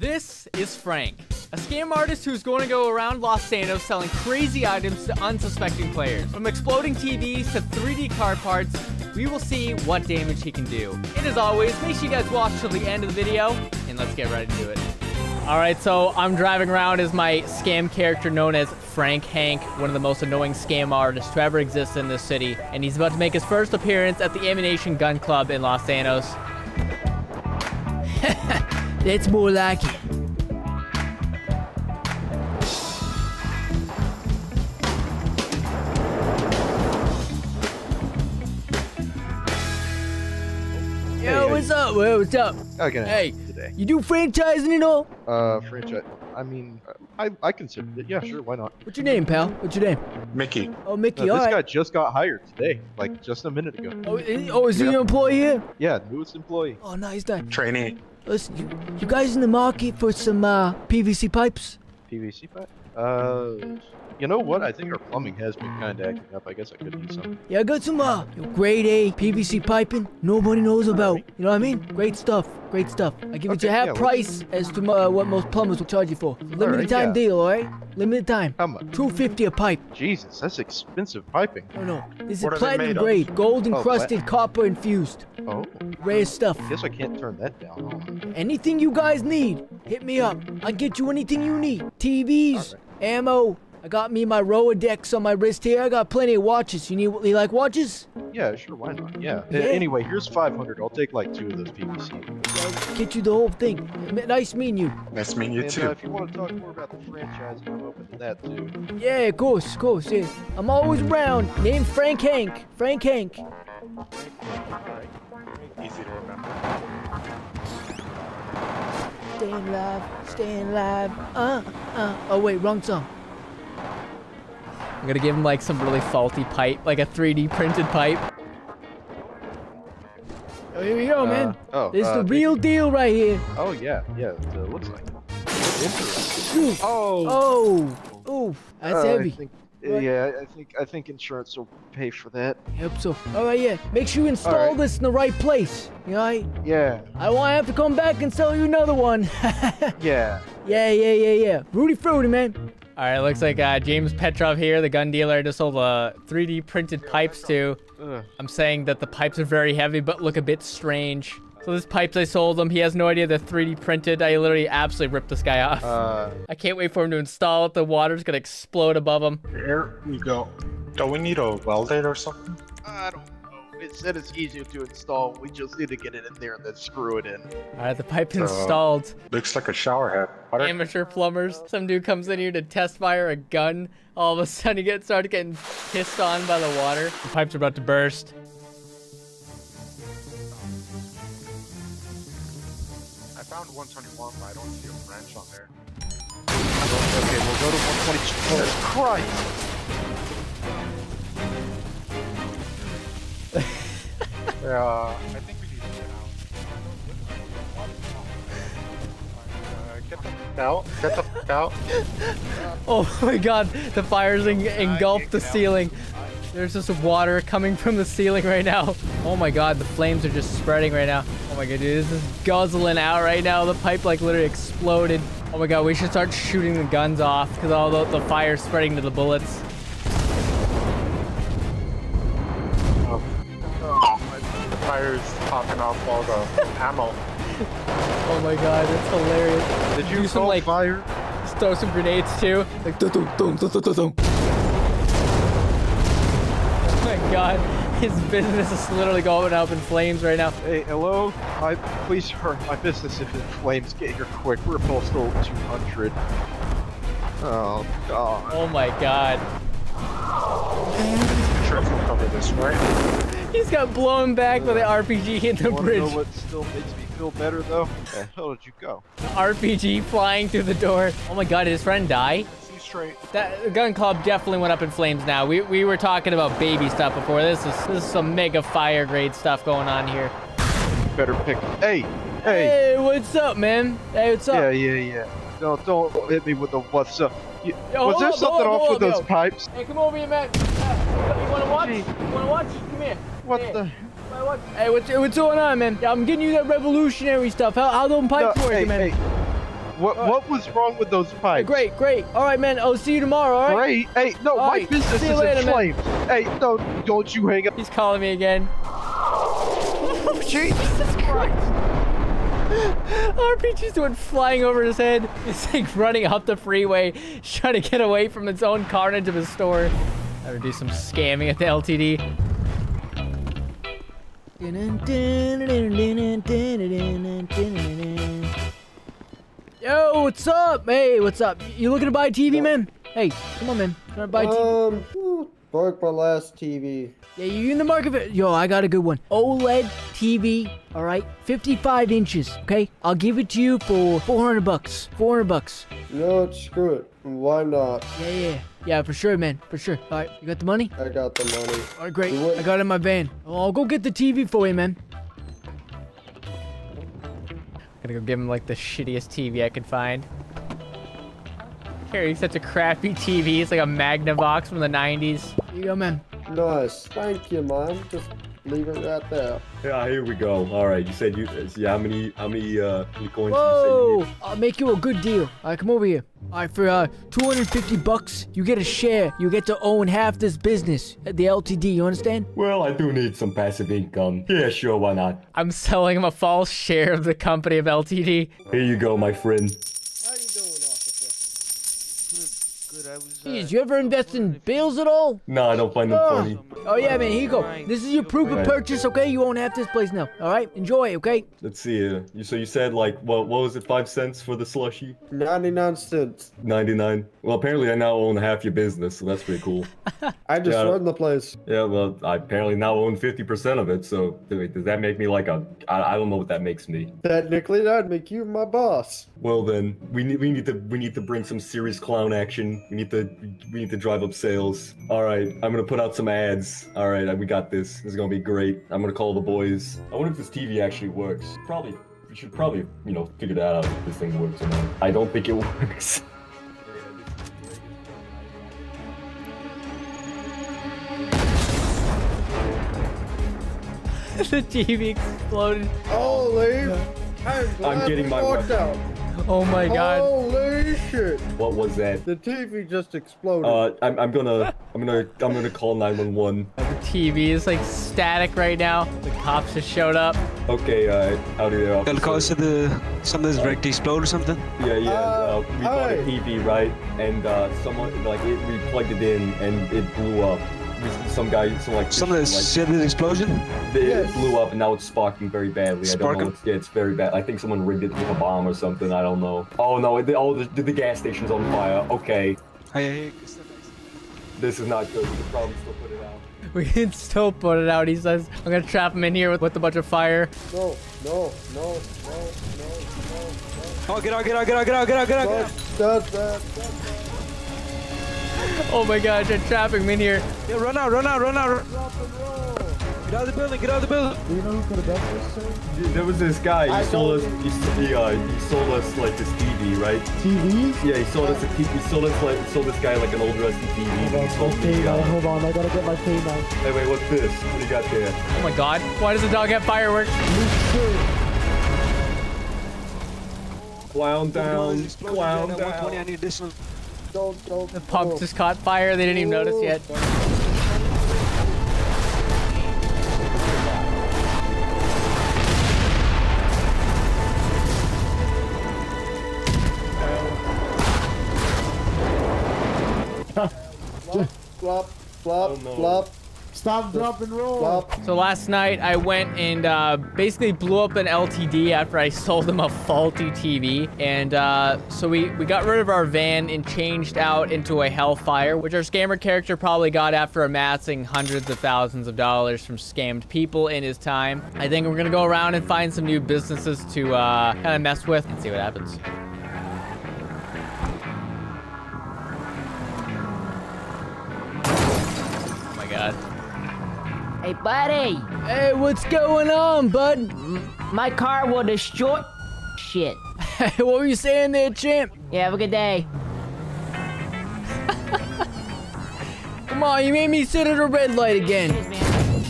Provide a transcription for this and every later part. This is Frank, a scam artist who's going to go around Los Santos selling crazy items to unsuspecting players. From exploding TVs to 3D car parts, we will see what damage he can do. And as always, make sure you guys watch till the end of the video, and let's get right into it. Alright, so I'm driving around as my scam character known as Frank Hank, one of the most annoying scam artists to ever exist in this city. And he's about to make his first appearance at the Ammunition Gun Club in Los Santos. That's more like it. Yo, hey, what's up? Well, what's up? Okay. Hey, today. You do franchising and all? Franchise. I mean, I consider it. Yeah, sure. Why not? What's your name, pal? What's your name? Mickey. Oh, Mickey. This guy just got hired today, like just a minute ago. Oh, is he an employee here? Yeah, newest employee. Oh, nice, nice. Trainee. Listen, you guys in the market for some PVC pipes? PVC pipe? You know what? I think our plumbing has been kind of acting up. I guess I could need some. Yeah, I got some grade A PVC piping nobody knows about. You know what I mean? Great stuff. Great stuff. I give it you half price as to what most plumbers will charge you for. Limited time deal, all right? Limited time. How much? $2.50 a pipe. Jesus, that's expensive piping. Oh no, this is platinum grade, gold encrusted, copper infused. Oh. Rare stuff. I guess I can't turn that down. Huh? Anything you guys need, hit me up. I'll get you anything you need. TVs, ammo. I got me my Rolodex on my wrist here. I got plenty of watches. You like watches? Yeah, sure. Why not? Yeah. Anyway, here's 500. I'll take like 2 of those PVC. I'll get you the whole thing. Nice meeting you. Nice meeting you too. If you want to talk more about the franchise, I'm open to that too. Yeah, of course, of course. Yeah. I'm always around. Name Frank Hank. Frank Hank. Easy to remember. Staying alive. Staying alive. Oh wait, wrong song. I'm gonna give him like some really faulty pipe, like a 3D printed pipe. Oh, here we go, man. This is the real deal right here. Oh, yeah. Yeah, it looks like it. Interesting. Oh. Oh. Oof. That's heavy. I think insurance will pay for that. I hope so. All right, yeah. Make sure you install this in the right place. You know, yeah. I won't have to come back and sell you another one. Yeah. Yeah. Rudy Fruity, man. All right, looks like James Petrov here, the gun dealer, I just sold 3D printed pipes to. I'm saying that the pipes are very heavy, but look a bit strange. So this pipes I sold him. He has no idea they're 3D printed. I literally absolutely ripped this guy off. I can't wait for him to install it. The water's gonna explode above him. Here we go. Don't we need a welder or something? I don't know. It said it's easier to install. We just need to get it in there and then screw it in. All right, the pipe's installed. Looks like a shower head. Amateur plumbers. Some dude comes in here to test fire a gun. All of a sudden, he started getting pissed on by the water. The pipes are about to burst. I found 121, but I don't see a branch on there. Okay, we'll go to 122. Jesus Christ! I think we need to get out. Get the f*** out. Get the f*** out. Oh my god, the fire's engulfed the ceiling. There's just water coming from the ceiling right now. Oh my god, the flames are just spreading right now. Oh my god, dude, this is guzzling out right now. The pipe like literally exploded. Oh my god, we should start shooting the guns off because all the fire's spreading to the bullets. Oh, the fire's popping off all the ammo. Oh my god, that's hilarious. Did you call like fire? Throw some grenades too. Like dum-dum-dum-dum-dum-dum. God, his business is literally going up in flames right now. Hey, hello? Please hurt my business if it flames. Get here quick. We're postal 200. Oh, God. Oh, my God. Cover this, right? He's got blown back with an RPG in the bridge. Know what still makes me feel better, though? Where the hell did you go? The RPG flying through the door. Oh, my God. Did his friend die? That gun club definitely went up in flames now. We were talking about baby stuff before. This is some mega fire grade stuff going on here. Better pick. Hey, what's up, man? Hey, what's up? Yeah. No, don't hit me with the what's up. Was there something off with those pipes? Hey, come over here, man. You wanna watch? You wanna watch? Come here. Hey, what's going on, man? I'm getting you that revolutionary stuff. How them pipes working, man? Hey. What was wrong with those pipes? Great, great. All right, man. I'll see you tomorrow, all right? Great. Hey, no, all my business is in flames. Hey, no, don't you hang up. He's calling me again. Oh, Jesus Christ. RPG's doing flying over his head. It's like running up the freeway, trying to get away from its own carnage of a store. Gotta do some scamming at the LTD. Yo, what's up? Hey, what's up? You looking to buy a TV, man? Hey, come on, man. Trying to buy a TV? Broke my last TV. Yeah, you in the market for... Yo, I got a good one. OLED TV, all right? 55 inches, okay? I'll give it to you for 400 bucks. 400 bucks. No, screw it. Why not? Yeah, yeah. Yeah, for sure, man. For sure. All right, you got the money? I got the money. All right, great. I got it in my van. I'll go get the TV for you, man. I'm gonna go give him, like, the shittiest TV I could find. Carrying such a crappy TV. It's like a Magnavox from the 90s. Here you go, man. Nice. Thank you, man. Just leave it right there. Yeah, here we go. All right. You said you... Yeah, how many coins Whoa. You said you I'll make you a good deal. All right, come over here. All right, for 250 bucks, you get a share. You get to own half this business at the LTD. You understand? Well, I do need some passive income. Yeah, sure. Why not? I'm selling him a false share of the company of LTD. Here you go, my friend. Did you ever invest in bills at all? No, I don't find them funny. Oh, yeah, man, here you go. This is your proof of purchase, okay? You won't have this place now, all right? Enjoy, okay? Let's see. So you said, like, what was it, 5 cents for the slushie? 99 cents. 99? Well, apparently I now own half your business, so that's pretty cool. I just run the place. Yeah, well, I apparently now own 50% of it, so does that make me like a... I don't know what that makes me. Technically, that'd make you my boss. Well, then, we need to bring some serious clown action. We need to drive up sales. All right, I'm gonna put out some ads. All right, we got this. This is gonna be great. I'm gonna call the boys. I wonder if this TV actually works. Probably, we should probably, you know, figure that out if this thing works or not. I don't think it works. The TV exploded. Holy! I'm getting my weapon out. Oh my god. Holy shit. What was that? The TV just exploded. I'm gonna call 911. The TV is like static right now. The cops just showed up. Okay, out of there, officer. The call said something's ready to explode or something? Yeah, yeah. We bought a TV, right? And someone, like, we plugged it in and it blew up. Some explosion? It blew up and now it's sparking very badly. I don't know. Yeah, it's very bad. I think someone rigged it with a bomb or something. I don't know. Oh no! The gas station's on fire. Okay. Hey, this is not good. We could probably still put it out. We can still put it out. He says, "I'm gonna trap him in here with a bunch of fire." No! No! No! No! No! No! Oh! Get out! Get out! Get out! Get out! Get out! Get out! That's bad. Oh my gosh, they're trapping me in here. Yeah, run out, run out, run out. Get out of the building, get out of the building. Do you know who could have done this, sir? Dude, there was this guy, he sold us like this TV, right? TV? Yeah, he sold us a TV, he sold this guy like an old rusty TV. Hold on, I gotta get my pay now. Hey, wait, what's this? What do you got there? Oh my god, why does the dog have fireworks? Clown down, clown down. 120, I need additional. Don't, the pump just caught fire. They didn't even notice yet. Flop, flop, flop. Stop, drop, and roll. Flop. So last night I went and basically blew up an LTD after I sold them a faulty TV. And so we got rid of our van and changed out into a Hellfire, which our scammer character probably got after amassing hundreds of thousands of dollars from scammed people in his time. I think we're gonna go around and find some new businesses to kind of mess with and see what happens. Oh my god. Hey, buddy! Hey, what's going on, bud? My car will destroy... Shit. Hey, what were you saying there, champ? Yeah, have a good day. Come on, you made me sit at a red light again. Excuse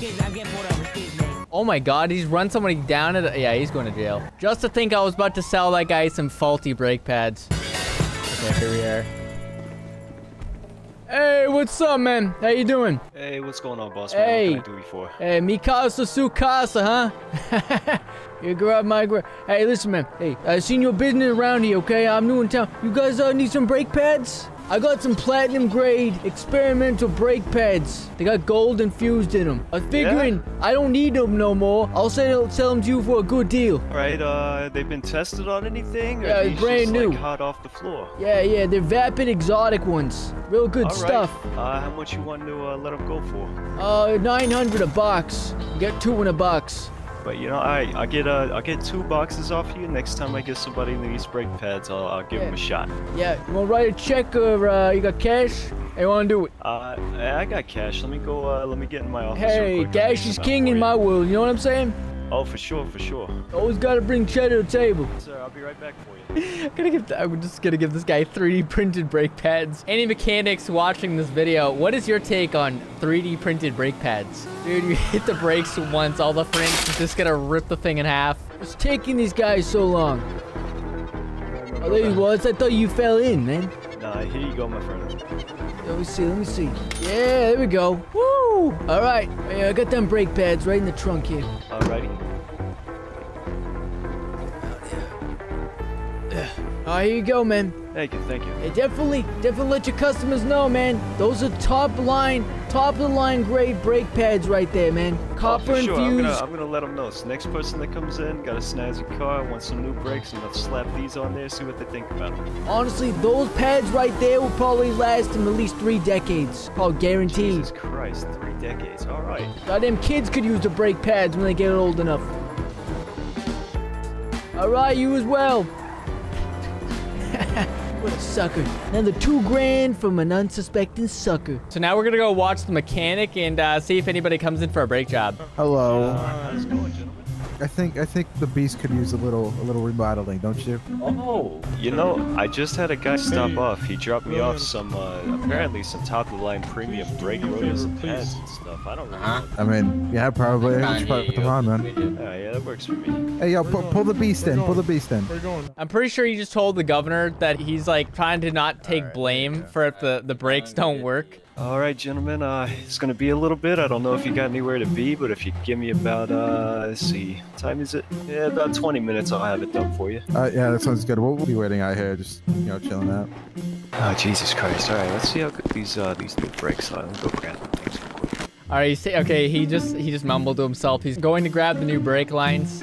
me, I'm getting pulled over. Excuse me. Oh my god, he's run somebody down at yeah, he's going to jail. Just to think I was about to sell that guy some faulty brake pads. Okay, here we are. Hey, what's up, man? How you doing? Hey, what's going on, boss? Hey. Man, what can I do before? Hey, mi casa su casa, huh? You grab my grab. Hey, listen, man. Hey, I seen your business around here, okay? I'm new in town. You guys need some brake pads? I got some platinum grade experimental brake pads. They got gold infused in them. I'm figuring I don't need them no more. I'll sell them to you for a good deal. All right, they've been tested on anything? Or yeah, brand new. Like, hot off the floor. Yeah, yeah, they're vapid exotic ones. Real good stuff. Right. How much you want to let them go for? 900 a box. You get 2 in a box. But you know, I'll get 2 boxes off you. Next time I get somebody in these brake pads, I'll give them a shot. Yeah, you wanna write a check or you got cash? Hey, you wanna do it? I got cash. Let me go. Let me get in my office. Hey, cash is king in my world. You know what I'm saying? Oh, for sure, for sure. Always gotta bring cheddar to the table. Sir, I'll be right back for you. I'm just gonna give this guy 3D printed brake pads. Any mechanics watching this video, what is your take on 3D printed brake pads? Dude, you hit the brakes once, all the frames is just gonna rip the thing in half. What's taking these guys so long? Oh, there you was. I thought you fell in, man. Nah, here you go, my friend. Let me see, let me see. Yeah, there we go. Woo! All right, yeah, I got them brake pads right in the trunk here. All righty. Oh, here you go, man. Thank you, thank you. Yeah, definitely let your customers know, man. Those are top of the line grade brake pads right there, man. Copper infused. I'm gonna let them know. So next person that comes in, got a snazzy car, wants some new brakes, and let's slap these on there, see what they think about them. Honestly, those pads right there will probably last them at least 3 decades. Probably guaranteed. Jesus Christ, 3 decades, all right. Goddamn kids could use the brake pads when they get old enough. All right, you as well. What a sucker. Another 2 grand from an unsuspecting sucker. So now we're gonna go watch the mechanic and see if anybody comes in for a brake job. Hello. How's it going, gentlemen? I think the beast could use a little remodeling, don't you? Oh, you know, I just had a guy stop off. He dropped me off some apparently some top-of-the-line premium brake rotors and pads and stuff. I don't know. I mean, yeah, probably. We should probably put them on, man. Yeah, that works for me. Hey, yo, pull the beast in. Pull the beast in. I'm pretty sure you just told the governor that he's like trying to not take blame for if the brakes don't work. All right, gentlemen, it's going to be a little bit. I don't know if you got anywhere to be, but if you give me about, let's see, what time is it? Yeah, about 20 minutes, I'll have it done for you. Yeah, that sounds good. We'll be waiting out here, just, you know, chilling out. Oh, Jesus Christ. All right, let's see how good these new brakes are. Let me go grab them things real quick. All right, you see, okay, he just mumbled to himself. He's going to grab the new brake lines.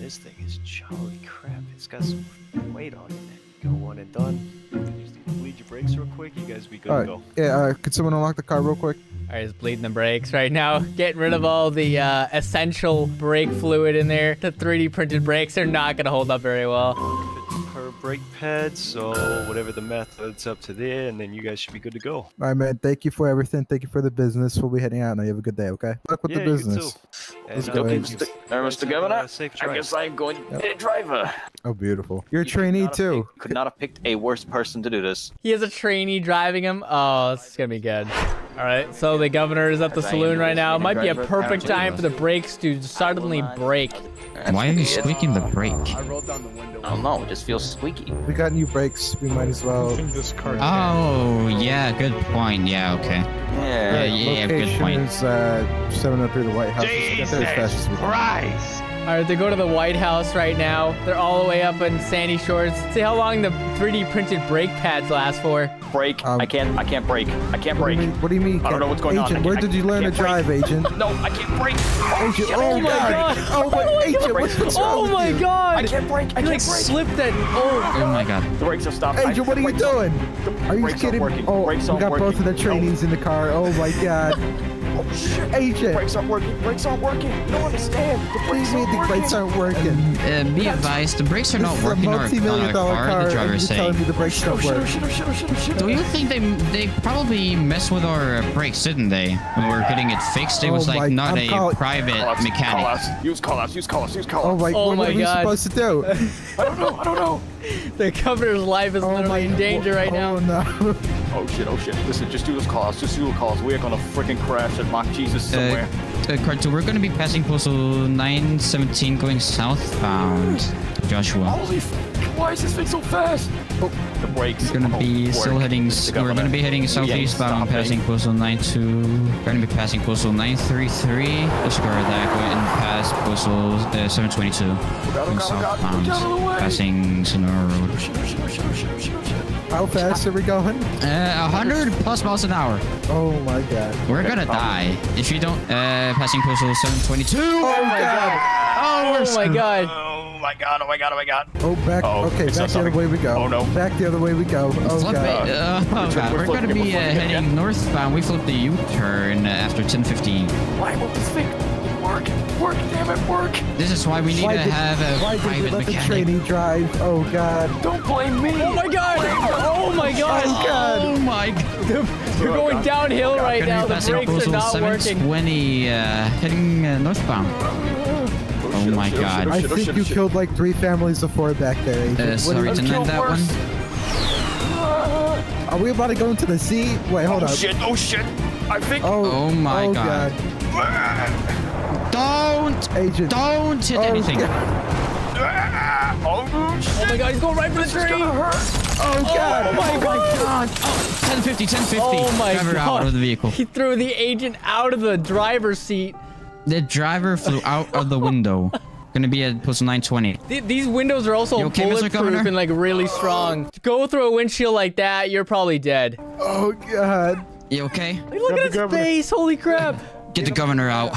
This thing is jolly crap. It's got some weight on it. Go one and done. Just need to bleed your brakes real quick. You guys be good to go. Yeah, could someone unlock the car real quick? All right, he's bleeding the brakes right now. Getting rid of all the essential brake fluid in there. The 3D printed brakes are not going to hold up very well. 50 per brake pad, so whatever the method's up to there, and then you guys should be good to go. All right, man. Thank you for everything. Thank you for the business. We'll be heading out now. You have a good day, okay? Good luck with the business. You too. Let's go. Mr. Governor, I guess I'm going to be a driver. Oh, beautiful. You're a trainee, too. Could not have picked a worse person to do this. He has a trainee driving him? Oh, this is going to be good. All right, so the governor is at the saloon right now. Might be a perfect time for the brakes to suddenly break. Why are you squeaking the brake? I don't know. It just feels squeaky. We got new brakes. We might as well. Oh, yeah. Good point. Yeah, okay. Yeah, good point. Location is 703 the White House. Jesus Christ! All right, they go to the White House right now. They're all the way up in Sandy Shores. See how long the 3D printed brake pads last for. Brake. I can't brake. I can't brake. What do you mean? I don't know what's going on. Where did you learn to drive, Agent? No, I can't brake. Agent, oh my God. Oh my Agent, what's wrong with you? Oh my God. I can't brake. I can't brake. Slipped that. Oh my God. The brakes have stopped. Agent, what are you doing? Are you kidding me? Oh, we got both of the trainees in the car. Oh my God. Oh shit! Agent, the brakes aren't working. The brakes aren't working. You don't understand. The brakes aren't working. Be advised, the brakes are not working on a car. The driver's saying. Do you think they probably messed with our brakes, didn't they? When we were getting it fixed, it was like not a private mechanic. Use callouts. Use callouts. Use callouts. Like, oh my God! What are we supposed to do? I don't know. I don't know. The governor's life is literally in danger right now. Oh no. Oh shit, oh shit. Listen, just do those calls. Just do the calls. We are gonna freaking crash at Mach Jesus somewhere. Cartoon, we're gonna be passing postal 917 going southbound. Joshua. Holy f, why is this thing so fast? Oh, the brakes. We're gonna be still heading, we're gonna be heading southeastbound, passing postal 92. We're gonna be passing postal 933. Let's go that way and pass postal 722. Going southbound, passing Sonora Road. How fast are we going? 100 plus miles an hour. Oh my God. We're gonna die if you don't. Passing postal 722. Oh my God. Oh my God. Oh my God. Oh my God. Oh my God. Oh back. Okay, back the other way we go. Oh no. Back the other way we go. Oh God. Oh God. We're gonna be heading northbound. We flipped the U-turn after 10:15. Why won't this thing work? Work, damn it, work. This is why we need to have a private mechanic. Why did you let the trainee drive? Oh God. Don't blame me. Oh my God. Oh my God. Oh God. Oh my God. We're going downhill right now. The brakes are not working. 720, heading northbound. Oh my God. I think you killed like 3 families of 4 back there. Sorry to end that one. Are we about to go into the sea? Wait, hold on. Oh shit. Oh shit. I think. Oh my God. Don't! Agent. Don't hit anything. God. Oh my God, he's going right for the tree! Oh God! Oh my God! 1050, 1050. Oh my God. Driver out of the vehicle. He threw the agent out of the driver's seat. The driver flew out of the window. Gonna be at postal 920. These windows are also bulletproof and like really strong. To go through a windshield like that, you're probably dead. Oh God. You okay? Like, look at his face, holy crap. Get the governor out.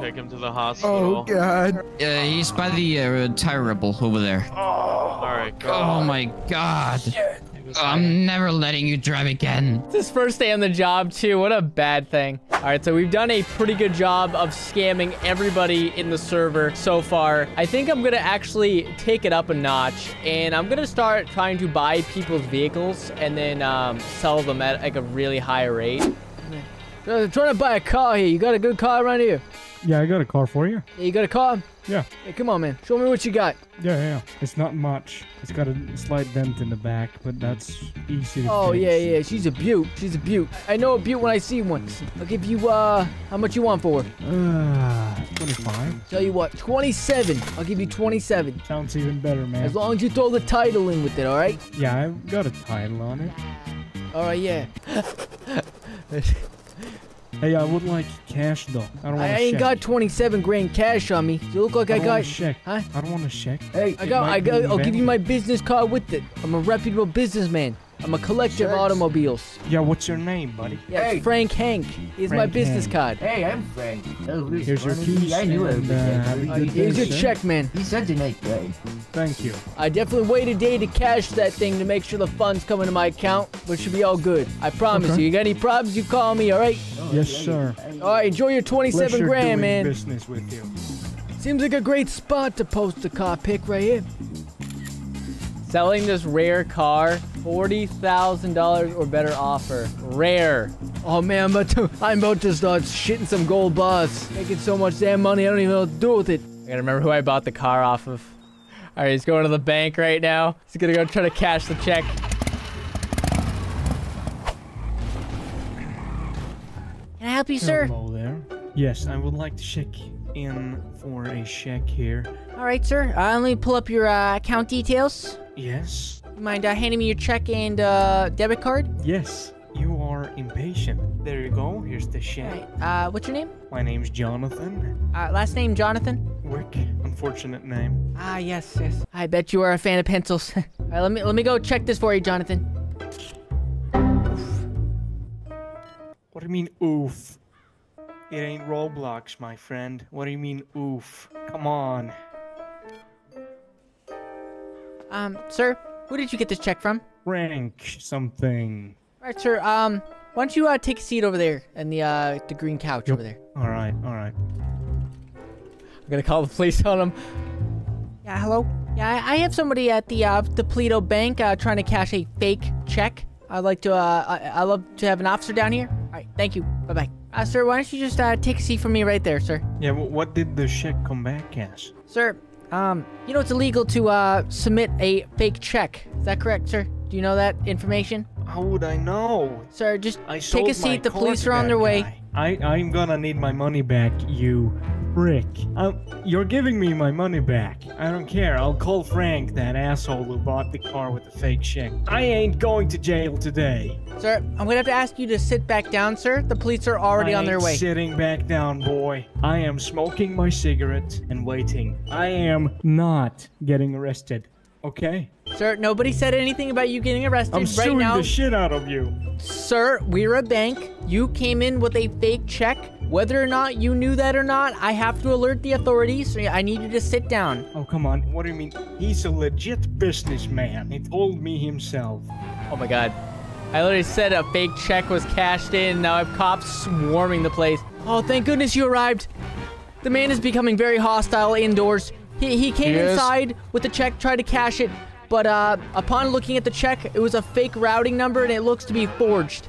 Take him to the hospital. Oh God. He's by the tire rubble over there. Oh, all right, oh my God. Shit. I'm never letting you drive again. It's his first day on the job too. What a bad thing. All right, so we've done a pretty good job of scamming everybody in the server so far. I think I'm gonna actually take it up a notch, and I'm gonna start trying to buy people's vehicles and then sell them at like a really high rate. They're trying to buy a car here. You got a good car around here? Yeah, I got a car for you. Yeah, you got a car? Yeah. Hey, come on, man. Show me what you got. Yeah, yeah. It's not much. It's got a slight vent in the back, but that's easy to fix. Yeah, yeah. She's a beaut. She's a beaut. I know a beaut when I see one. I'll give you, how much you want for her? 25. Tell you what, 27. I'll give you 27. Sounds even better, man. As long as you throw the title in with it, all right? Yeah, I've got a title on it. All right, yeah. Hey, I would like cash though. I don't want to check. Got 27 grand cash on me. You look like I got. Check. Huh? I don't want to check. Hey, I got. I'll give you my business card with it. I'm a reputable businessman. I'm a collector of automobiles. Yeah, what's your name, buddy? Yeah, hey. Frank Hank. Here's my business card. Hey, I'm Frank. Oh, here's your keys. I knew it. Here's your check, man. He's such a nice guy. Thank you. I definitely wait a day to cash that thing to make sure the funds come into my account, which should be all good. I promise you. You got any problems, you call me, all right? Yes, sir. All right, enjoy your 27 grand, man. Business with you. Seems like a great spot to post a car pic right here. Selling this rare car, $40,000 or better offer. Rare. Oh man, I'm about to start shitting some gold bars. Making so much damn money, I don't even know what to do with it. I gotta remember who I bought the car off of. All right, he's going to the bank right now. He's gonna go try to cash the check. Can I help you, sir? Hello there. Yes, I would like to check in for a check here. All right, sir. Let me pull up your account details. Yes. You mind handing me your check and debit card? Yes. You are impatient. There you go. Here's the check. Right. What's your name? My name's Jonathan. Last name Jonathan? Wick. Unfortunate name. Ah, yes, yes. I bet you are a fan of pencils. All right, let me go check this for you, Jonathan. What do you mean, oof? It ain't Roblox, my friend. What do you mean, oof? Come on. Sir, who did you get this check from? Frank something. All right, sir. Why don't you take a seat over there in the green couch over there? All right, all right. I'm gonna call the police on him. Yeah, hello. Yeah, I have somebody at the Toledo Bank trying to cash a fake check. I'd like to I love to have an officer down here. All right, thank you. Bye bye. Sir, why don't you just take a seat for me right there, sir? Yeah, what did the check come back as? Sir, you know it's illegal to submit a fake check. Is that correct, sir? Do you know that information? How would I know? Sir, just take a seat. The police are on their way. I'm gonna need my money back, you prick. You're giving me my money back. I don't care. I'll call Frank, that asshole who bought the car with the fake check. I ain't going to jail today. Sir, I'm gonna have to ask you to sit back down, sir. The police are already on their way. I ain't sitting back down, boy. I am smoking my cigarette and waiting. I am not getting arrested. Okay. Sir, nobody said anything about you getting arrested right now. I'm suing the shit out of you. Sir, we're a bank. You came in with a fake check. Whether or not you knew that or not, I have to alert the authorities. So I need you to sit down. Oh, come on. What do you mean? He's a legit businessman. He told me himself. Oh, my God. I literally said a fake check was cashed in. Now I have cops swarming the place. Oh, thank goodness you arrived. The man is becoming very hostile indoors. He came inside with the check, tried to cash it, but upon looking at the check, it was a fake routing number, and it looks to be forged.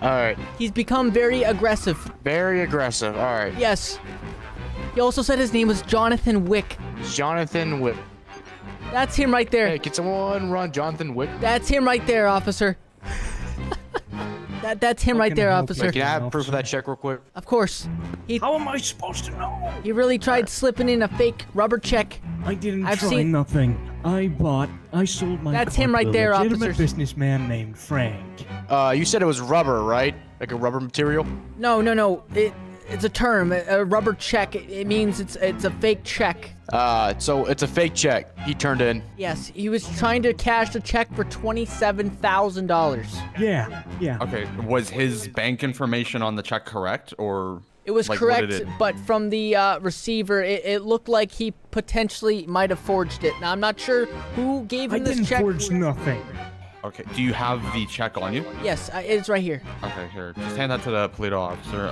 All right. He's become very aggressive. Very aggressive. All right. Yes. He also said his name was Jonathan Wick. Jonathan Wick. That's him right there. Hey, can someone run Jonathan Wick? That's him right there, officer. That's him right there, officer. Can I have proof of that check real quick? Of course. How am I supposed to know? He really tried slipping in a fake rubber check. I didn't try nothing. I sold my car. That's him right there, officer. Legitimate businessman named Frank. You said it was rubber, right? Like a rubber material? No, no, no. It's a term. A rubber check. It means it's a fake check. So it's a fake check he turned in. Yes, he was trying to cash a check for $27,000. Yeah, yeah. Okay, was his bank information on the check correct, or? It was like, correct, but from the receiver, it looked like he potentially might have forged it. Now, I'm not sure who gave him this check. I didn't forge nothing. Okay, do you have the check on you? Yes, it's right here. Okay, here. Just hand that to the police officer.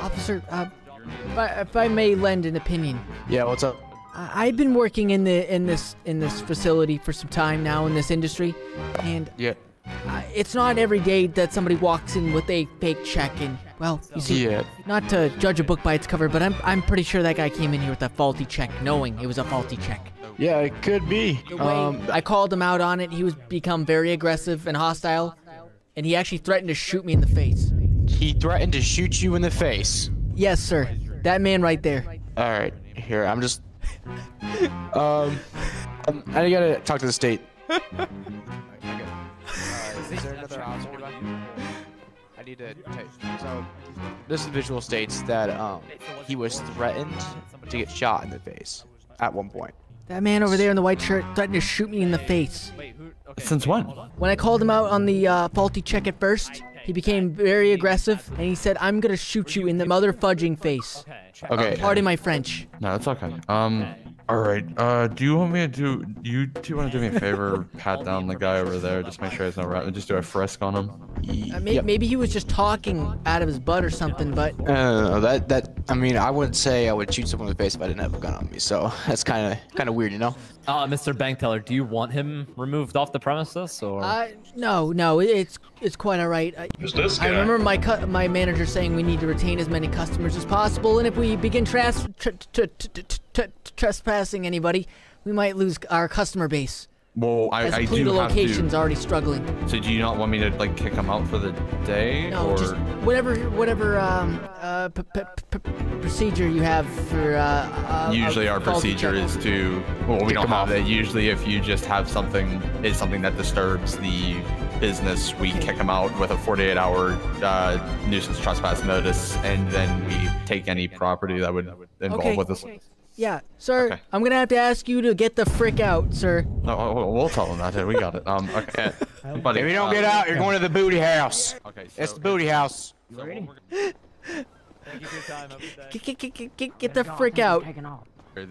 Officer, if I may lend an opinion. Yeah, what's up? I've been working in this facility for some time now, in this industry, and it's not every day that somebody walks in with a fake check. And well, you see, not to judge a book by its cover, but I'm pretty sure that guy came in here with a faulty check, knowing it was a faulty check. Yeah, it could be. I called him out on it. He was become very aggressive and hostile, and he actually threatened to shoot me in the face. He threatened to shoot you in the face. Yes, sir. That man right there. All right. Here, I'm just... I gotta talk to the state. Is there another officer nearby? I need to... So, this individual states that he was threatened to get shot in the face at one point. That man over there in the white shirt threatened to shoot me in the face. Since when? When I called him out on the faulty check at first... He became very aggressive, and he said, I'm gonna shoot you in the mother-fudging face. Okay. Pardon my French. No, that's okay. Alright, do you want me to do... You two want to do me a favor? Pat down the guy over there, just make sure he's not right, just do a frisk on him. Maybe he was just talking out of his butt or something, but... No, I mean, I wouldn't say I would shoot someone in the face if I didn't have a gun on me, so that's kind of weird, you know? Mr. Bank Teller, do you want him removed off the premises, or...? No, it's quite alright. Who's this guy? I remember my manager saying we need to retain as many customers as possible, and if we begin trespassing anybody, we might lose our customer base. Well, I do have to... location's already struggling. So do you not want me to, like, kick him out for the day, no, or...? Just whatever procedure you have for, Usually our procedure is to... Well, we don't have that. Usually if you just have something that disturbs the business, we kick him out with a 48-hour nuisance trespass notice, and then we take any property that would involve with us. Yeah, sir, I'm going to have to ask you to get the frick out, sir. No, we'll tell him that. We got it. Okay. Buddy, if you don't get out, you're going to the booty house. Okay, so, it's the booty house. Thank you for your time. Get the frick out.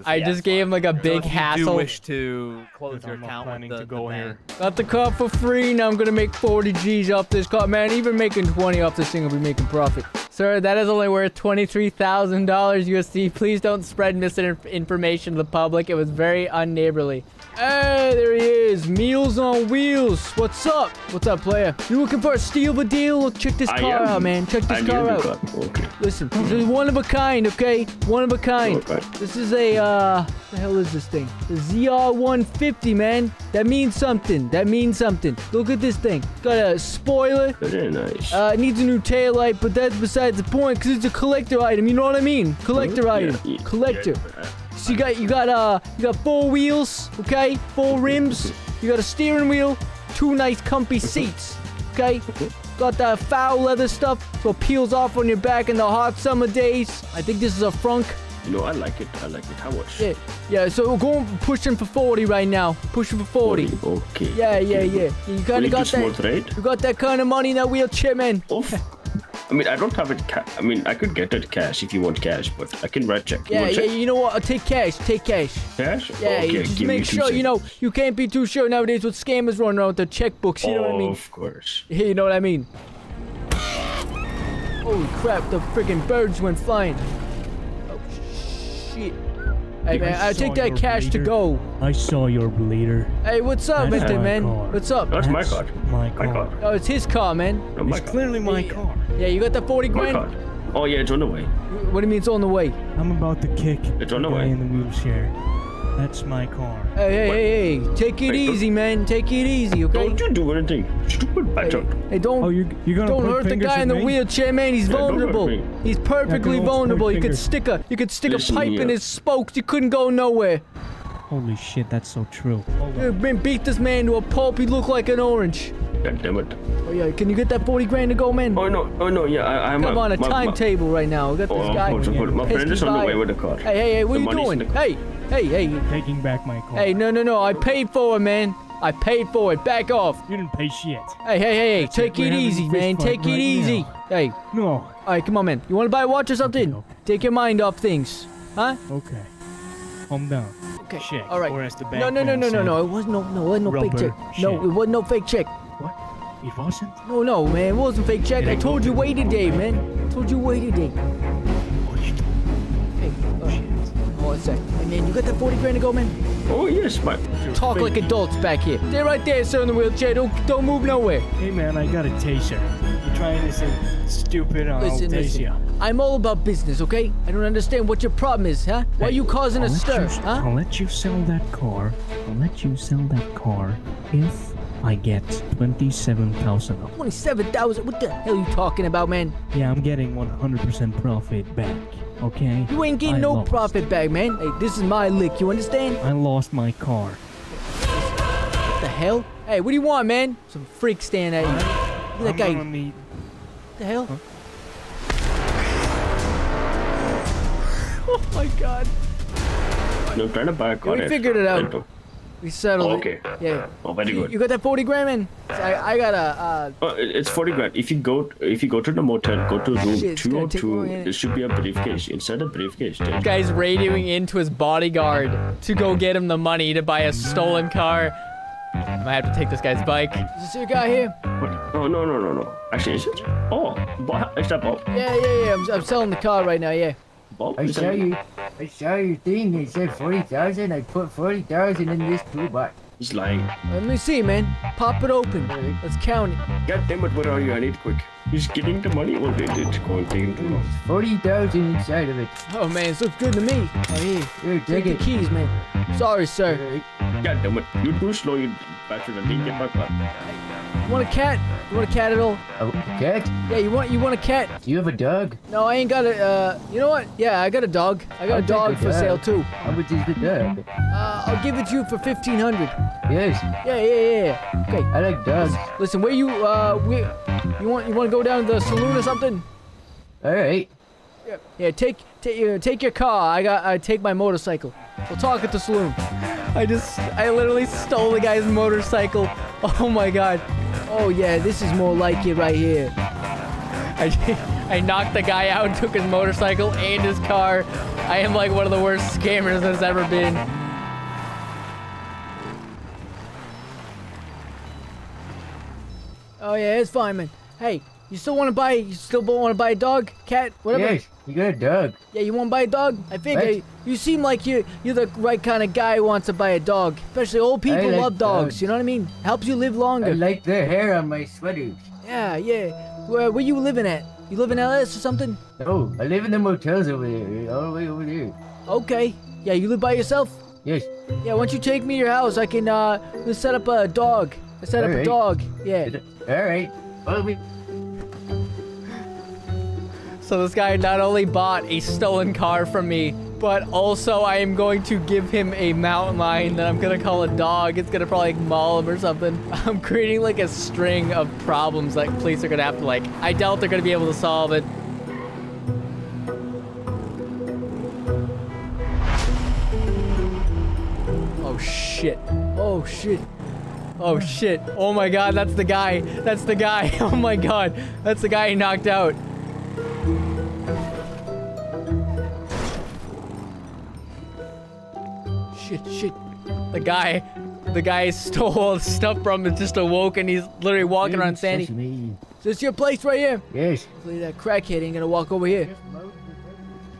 I just gave him like a big hassle. I do wish to close your account when to go here. Got the cup for free. Now I'm going to make 40 G's off this cup. Man, even making 20 off this thing will be making profit. Sir, that is only worth $23,000 USD. Please don't spread misinformation to the public. It was very unneighborly. Hey, there he is. Meals on Wheels. What's up? What's up, player? You looking for a steal of a deal? Look, check this car out, man. Check this car out. Okay. Listen, this is one of a kind, okay? One of a kind. Okay. This is a, what the hell is this thing? The ZR150, man. That means something. That means something. Look at this thing. It's got a spoiler. Very nice. It needs a new taillight, but that's besides the point, because it's a collector item. You know what I mean? Collector item. Yeah. Collector. Yeah. So you got four wheels, okay? Four rims. You got a steering wheel, two nice comfy seats, okay? Got that foul leather stuff, so it peels off on your back in the hot summer days. I think this is a frunk. No, I like it. I like it. How much? Yeah, yeah. So we're going pushing for 40 right now. Pushing for 40. 40 okay. Yeah, yeah, yeah. You kind of got that. Right? You got that kind of money in that wheelchair, man. Oof. I mean, I don't have it. I mean, I could get it cash if you want cash, but I can write check. Yeah, yeah. Check? You know what? I'll take cash. Take cash. Cash? Yeah. Okay, you just make sure you know you can't be too sure nowadays with scammers running around with their checkbooks. You know what I mean? Of course. You know what I mean? Holy crap! The freaking birds went flying. Oh shit! Hey man, I take that cash to go. I saw your bleeder. Hey, what's up, Mr. Man? What's up? That's my car. My car. Oh, it's his car, man. It's clearly my car. Yeah, you got the 40 grand. Oh yeah, it's on the way. What do you mean it's on the way? I'm about to kick. It's on the way. In the wheelchair. That's my car. Hey, hey, hey! Take it easy, man. Take it easy, okay? Don't you do anything stupid, bastard. Hey, don't. Oh, you're gonna don't hurt the guy in the wheelchair, man. He's vulnerable. He's perfectly vulnerable. You could stick a pipe in his spokes. You couldn't go nowhere. Holy shit, that's so true. Dude, beat this man to a pulp. He looked like an orange. God damn it. Oh yeah, can you get that 40 grand to go, man? Oh no, yeah, I'm on a timetable right now. We got this guy. My friend is on the way with the car. Hey, hey, hey, what are you doing? Hey, hey, hey. You're taking back my car. Hey, no, no, no, I paid for it, man. I paid for it. Back off. You didn't pay shit. Hey, hey, hey, take it easy, man. Take it easy. Hey. No. All right, come on, man. You want to buy a watch or something? Take your mind off things, huh? Okay. Calm down. Okay. Check. All right. No, no, no, no, no, no. It wasn't no fake check. No, it wasn't no fake check. What? It wasn't? No, no, man. It wasn't fake check. I told you wait a day, man. I told you wait a day. Hey, hold on a sec. Hey, man, you got that 40 grand to go, man? Oh, yes, man. Talk like adults back here. Stay right there, sir, in the wheelchair. Don't move nowhere. Hey, man, I got a taser. You're trying to say stupid on Tasia. I'm all about business, okay? I don't understand what your problem is, huh? Why are you causing a stir, huh? I'll let you sell that car. I'll let you sell that car if I get 27,000. 27,000? What the hell are you talking about, man? Yeah, I'm getting 100% profit back, okay? You ain't getting no profit back, man. Hey, this is my lick, you understand? I lost my car. What the hell? Hey, what do you want, man? Some freak staring at you, man. Look at that guy. Need... What the hell? Huh? Oh, my God. No, trying to buy a car. We figured it out. We settled it. Okay. Yeah. Oh, very good. You got that 40 grand, man? I got a... it's 40 grand. If you go to the motel, go to room 202. It should be a briefcase. Inside a briefcase. This guy's radioing into his bodyguard to go get him the money to buy a stolen car. I have to take this guy's bike. Is this your guy here? What? Oh, no, no, no, no. Actually, is it? Oh, is that Bob? Yeah, yeah, yeah. I'm selling the car right now, yeah. Bob, I saw your thing. It said 40,000. I put 40,000 in this toolbox. He's lying. Let me see, man. Pop it open. Let's count it. God damn it! Where are you? I need quick. He's getting the money. Well, it's going too long. 40,000 inside of it. Oh man, it looks good to me. Oh yeah. Here, take the keys, man. Sorry, sir. God damn it! You're too slow. You bastard. I need get my car. You want a cat? You want a cat at all? A cat? Yeah, you want a cat? Do you have a dog? No, I ain't got a, you know what? Yeah, I got a dog. I got a dog for sale, too. How much is the dog? I'll give it to you for 1,500. Yes. Yeah, yeah, yeah. Okay. I like dogs. Listen, where you, you want to go down to the saloon or something? All right. Yeah, yeah, take your car. I take my motorcycle. We'll talk at the saloon. I literally stole the guy's motorcycle. Oh my God. Oh yeah, this is more like it right here. I I knocked the guy out, took his motorcycle and his car. I am like one of the worst scammers that's ever been. Oh yeah, it's fine, man. Hey, you still want to buy a dog, cat, whatever? Yes, you got a dog. Yeah, you want to buy a dog? I figure you seem like you're the right kind of guy who wants to buy a dog. Especially old people love dogs, you know what I mean? Helps you live longer. I like the hair on my sweaters. Yeah, yeah. Where you living at? You live in LS or something? No, I live in the motels over there, all the way over there. Okay. Yeah, you live by yourself? Yes. Yeah, why don't you take me to your house? I can let's set up a dog. I set up a dog. Yeah. All right. Follow me. So this guy not only bought a stolen car from me, but also I am going to give him a mountain lion that I'm going to call a dog. It's going to probably maul him or something. I'm creating like a string of problems that police are going to have to like, I doubt they're going to be able to solve it. Oh shit. Oh shit. Oh shit. Oh my god, that's the guy. That's the guy. Oh my god. That's the guy he knocked out. Shit, shit. The guy stole stuff from him, just awoke, and he's literally walking around Sandy. Is this your place right here? Yes. Hopefully that crackhead ain't gonna walk over here.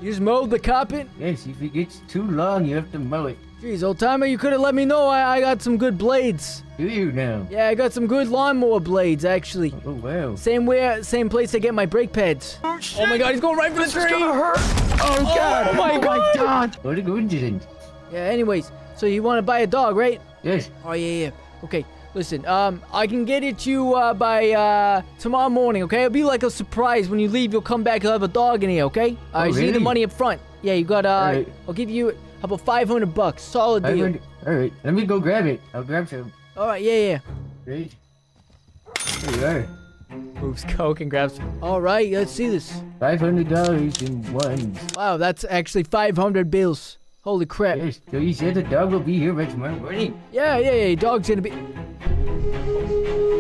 You just mowed the carpet? Yes, if it gets too long, you have to mow it. Jeez, old timer, you could have let me know. I got some good blades. Do you now? Yeah, I got some good lawnmower blades, actually. Oh, wow. Same place I get my brake pads. Oh, shit. Oh my god, he's going right for the tree! Oh god! Oh my god! What a coincidence. Yeah, anyways, so you want to buy a dog, right? Yes. Oh, yeah, yeah. Okay, listen, I can get it to you by tomorrow morning, okay? It'll be like a surprise. When you leave, you'll come back, you'll have a dog in here, okay? I see the money up front. Yeah, you got, right. I'll give you, how about $500? Solid deal. All right, let me go grab it. I'll grab some. All right, yeah, yeah. Great. There you are. Moves coke and grabs. All right, let's see this. $500 in ones. Wow, that's actually 500 bills. Holy crap. Yes, so you said the dog will be here by tomorrow morning? Yeah, yeah, yeah, dog's gonna be...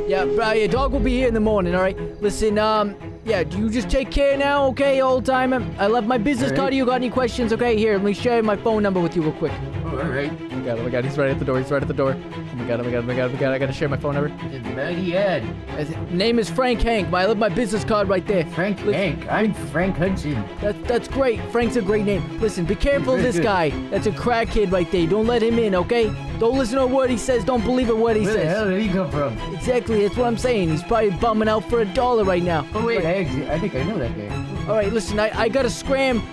Yeah, yeah, dog will be here in the morning, alright? Listen, yeah, you just take care now, okay, old timer? I left my business card to you. Got any questions? Okay, here, let me share my phone number with you real quick. Oh, alright. Oh my god, he's right at the door, he's right at the door. Oh my god, oh my god, oh my god, oh my god, I gotta share my phone number. It's Maggie Ed. Name is Frank Hank, I left my business card right there. Frank Hank, I'm Frank Hudson. That's great, Frank's a great name. Listen, be careful of this guy. That's a crackhead right there, don't let him in, okay? Don't listen to a word he says, don't believe a word he says. Where the hell did he come from? Exactly, that's what I'm saying, he's probably bumming out for $1 right now. Oh wait, I think I know that guy. Alright, listen, I gotta scram,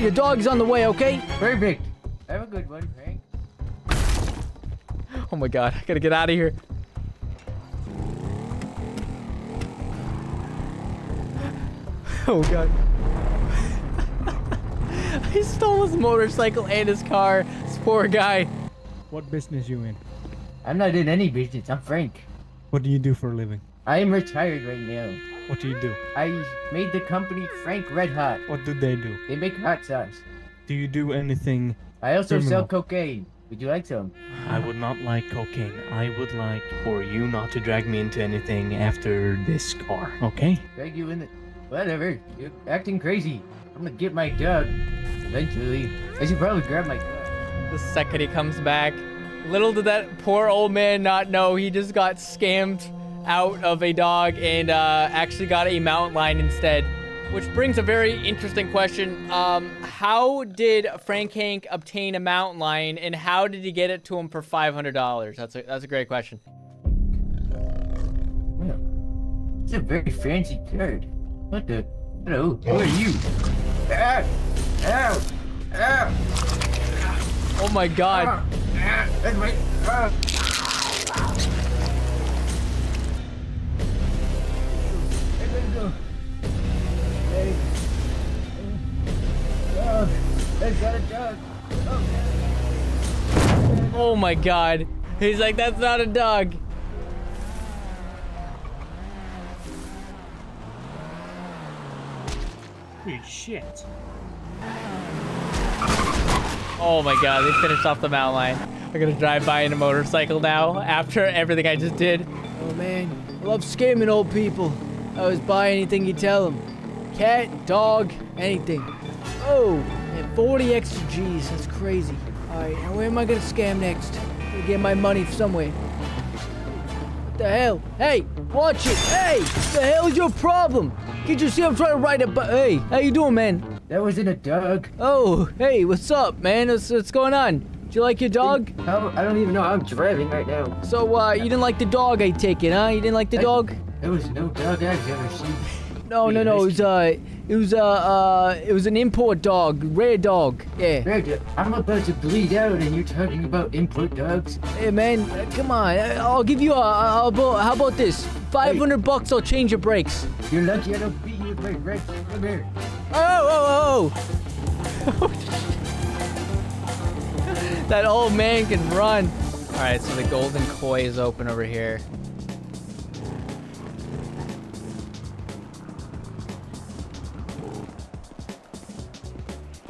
your dog's on the way, okay? Perfect. Have a good one, Frank. Oh my god, I gotta get out of here. Oh god. I stole his motorcycle and his car. This poor guy. What business you in? I'm not in any business, I'm Frank. What do you do for a living? I am retired right now. What do you do? I made the company Frank Red Hot. What do? They make hot sauce. Do you do anything? I also sell cocaine. Would you like some? I would not like cocaine. I would like for you not to drag me into anything after this car, okay? Drag you in the... Whatever. You're acting crazy. I'm gonna get my dog. Eventually. I should probably grab my car. The second he comes back. Little did that poor old man not know he just got scammed out of a dog and actually got a mountain lion instead. Which brings a very interesting question. How did Frank Hank obtain a mountain lion, and how did he get it to him for $500? That's a great question. It's a very fancy turd. What the? Hello. Who are you? Ow! Ow! Ow! Oh my god. That's my... Oh my god. He's like, that's not a dog. Holy shit. Oh my god, they finished off the mountain lion. We're gonna drive by in a motorcycle now after everything I just did. Oh man, I love scamming old people. I always buy anything you tell them. Cat, dog, anything. Oh, and 40 extra G's. That's crazy. All right, now where am I gonna scam next? I'm gonna get my money somewhere. What the hell? Hey, watch it. Hey, what the hell is your problem? Can't you see I'm trying to write a book? Hey, how you doing, man? That wasn't a dog. Oh, hey, what's up, man? What's going on? Do you like your dog? I don't even know. I'm driving right now. So, you didn't like the dog, I take it, huh? You didn't like the dog? There was no dog I've ever seen. No. It was an import dog, rare dog. Yeah. I'm about to bleed out, and you're talking about import dogs. Hey, man, come on. I'll give you how about this? 500 bucks. I'll change your brakes. You're lucky I don't beat you with my brakes. Come here. Oh. That old man can run. All right, so the Golden Koi is open over here.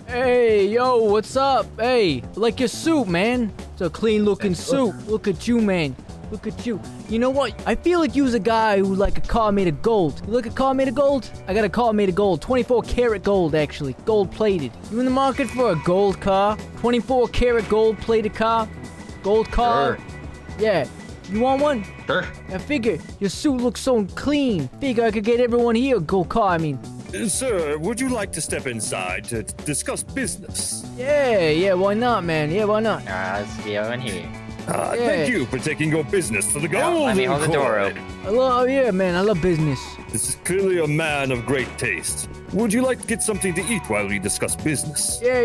Hey, yo, what's up? Hey, like your suit, man. It's a clean-looking suit. Look at you, man. Look at you. You know what? I feel like you was a guy who like a car made of gold. You like a car made of gold? I got a car made of gold. 24 karat gold, actually. Gold plated. You in the market for a gold car? 24 karat gold plated car? Gold car? Sure. Yeah. You want one? Sure. I figure your suit looks so clean. Figure I could get everyone here a gold car, I mean. Sir, would you like to step inside to discuss business? Yeah, why not, man? Yeah, why not? Let's be over here. Yeah. Thank you for taking your business to the Golden Koi. Let me hold the door open. Yeah, man, I love business. This is clearly a man of great taste. Would you like to get something to eat while we discuss business? Yeah.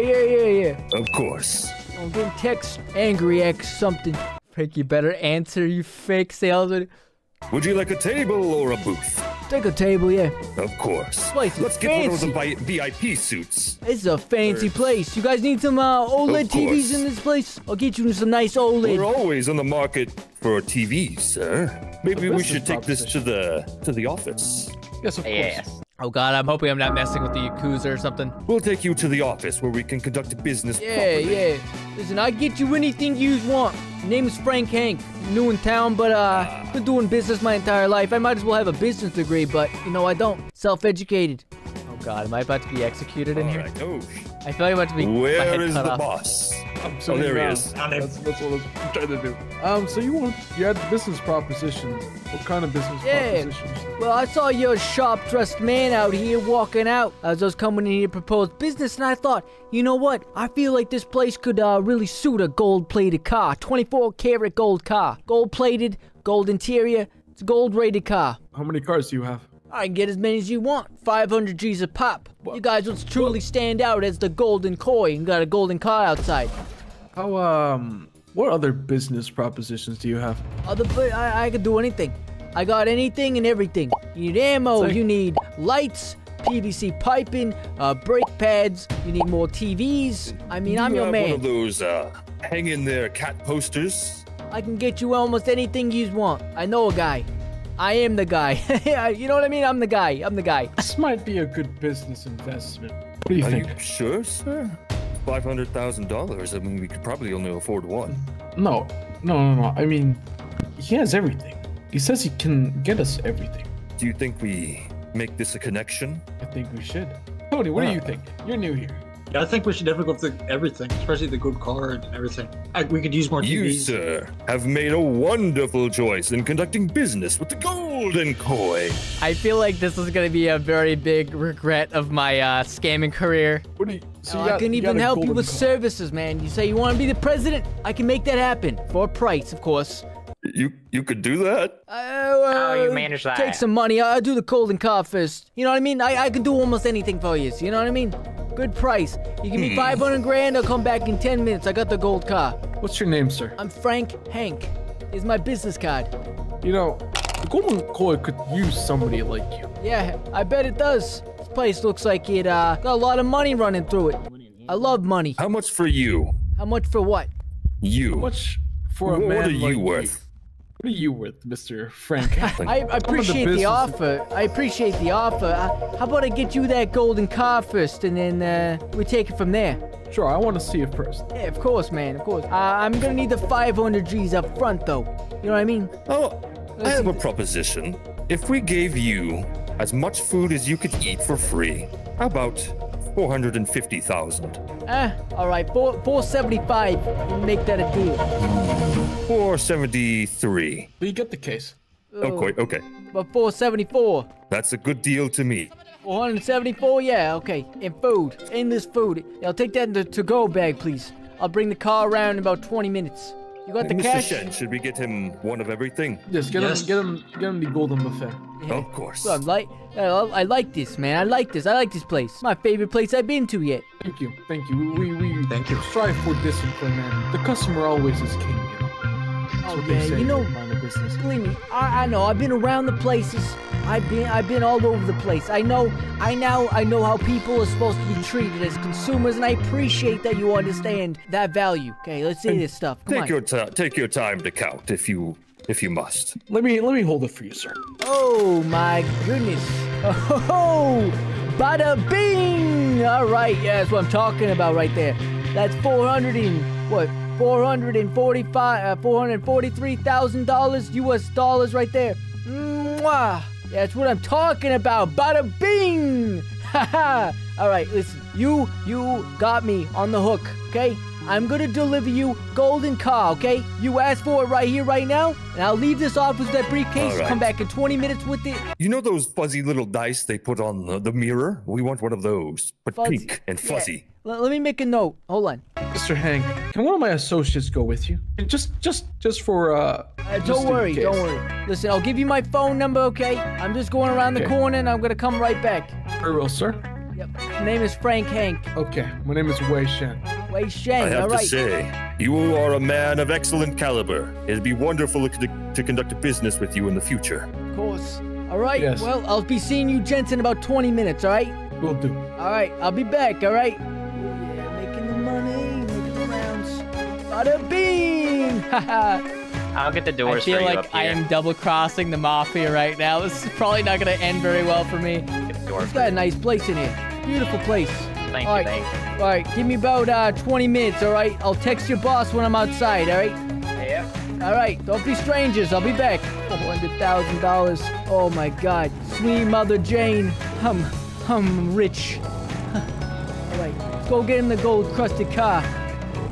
Of course. I'm getting text angry X something. Frank, you better answer, you fake salesman. Would you like a table or a booth? Take a table, yeah. Of course. Let's get one of those VIP suits. This is a fancy place. You guys need some OLED TVs in this place? I'll get you some nice OLED. We're always on the market for TVs, sir. Maybe we should take this to the office. Yes, of course. Yes. Oh God, I'm hoping I'm not messing with the Yakuza or something. We'll take you to the office where we can conduct business properly. Yeah. Listen, I get you anything you want. Name is Frank Hank. New in town, but been doing business my entire life. I might as well have a business degree, but you know I don't. Self-educated. Oh God, am I about to be executed in here? Right. Oh. I feel like I'm about to be. Where is the boss? I'm so hilarious. That's what I'm trying to do. So you had business propositions. What kind of business propositions? Well, I saw your sharp-dressed man out here walking out as I was coming in here to propose business, and I thought, you know what? I feel like this place could really suit a gold-plated car, 24-karat gold car, gold-plated, gold interior. It's a gold-rated car. How many cars do you have? I can get as many as you want. 500 G's a pop. What? You guys will truly stand out as the Golden Koi and got a golden car outside. How, what other business propositions do you have? I could do anything. I got anything and everything. You need ammo, you need lights, PVC piping, brake pads, you need more TVs. I mean, I'm your man. One of those, hang in there cat posters? I can get you almost anything you want. I know a guy. I am the guy. You know what I mean? I'm the guy. I'm the guy. This might be a good business investment. What do you think? Are you sure, sir? $500,000. I mean, we could probably only afford one. No. I mean, he has everything. He says he can get us everything. Do you think we make this a connection? I think we should. Tony, what do you think? You're new here. Yeah, I think we should definitely go through everything, especially the good car and everything. We could use more TVs. You, sir, have made a wonderful choice in conducting business with the Golden Koi. I feel like this is going to be a very big regret of my scamming career. I can even help you with services, man. You say you want to be the president? I can make that happen. For a price, of course. You could do that? You manage that. Take some money. I'll do the Golden Car first. You know what I mean? I can do almost anything for you. You know what I mean? Good price. You give me 500 grand, I'll come back in 10 minutes. I got the gold car. What's your name, sir? I'm Frank Hank. Here's my business card. You know, the Golden Koi could use somebody like you. Yeah, I bet it does. This place looks like it got a lot of money running through it. I love money. How much for you? How much for what? You. How much for a man like you? What are you worth? What are you worth, Mr. Frank? I appreciate the offer. How about I get you that golden car first, and then we take it from there? Sure, I want to see it first. Yeah, of course, man, of course. I'm going to need the 500 G's up front, though. You know what I mean? Oh, I have a proposition. If we gave you as much food as you could eat for free. How about 450,000? All right, 475. We'll make that a deal. 473. But you get the case. Okay. But 474. That's a good deal to me. 474, yeah, okay. And food, endless food. I'll take that in the to-go bag, please. I'll bring the car around in about 20 minutes. You got the cash? Mr. Shen, should we get him one of everything? Yes, get him the golden buffet. Yeah. Of course. So I like this, man. I like this place. My favorite place I've been to yet. Thank you. Thank you. We thank you. Strive for discipline, man. The customer always is king, you know. Oh yeah, you know, believe me, I know. I've been around the places. I've been all over the place. I know how people are supposed to be treated as consumers, and I appreciate that you understand that value. Okay, let's see this stuff. Come on. Take your time to count if you must. Let me hold it for you, sir. Oh my goodness! Oh, bada bing! All right, yeah, that's what I'm talking about right there. That's 443,000 US dollars right there. Mwah! That's what I'm talking about. Bada bing! Haha! All right, listen. You got me on the hook, okay? I'm gonna deliver you golden car, okay? You asked for it right here, right now, and I'll leave this off with that briefcase. Right. Come back in 20 minutes with it. You know those fuzzy little dice they put on the mirror? We want one of those, but fuzzy. Pink and fuzzy. Yeah. Let me make a note. Hold on. Mr. Hank, can one of my associates go with you? And just for don't worry. Listen, I'll give you my phone number, okay? I'm just going around the corner, and I'm gonna come right back. Very well, sir. Yep. My name is Frank Hank. Okay. My name is Wei Shen. Wei Shen. I have to say, you are a man of excellent caliber. It'd be wonderful to conduct a business with you in the future. Of course. All right. Yes. Well, I'll be seeing you gents in about 20 minutes. All right. Will do. All right. I'll be back. All right. Yeah, making the money, making the rounds. Bada bing! Haha. I'll get the doors for you. I feel like I am double crossing the mafia right now. This is probably not going to end very well for me. It's got a nice place in here. Beautiful place. Thank you, thank you. All right, give me about 20 minutes, all right? I'll text your boss when I'm outside, all right? Yeah. All right, don't be strangers. I'll be back. $100,000. Oh, my God. Sweet Mother Jane. I'm rich. All right, let's go get him the gold-crusted car.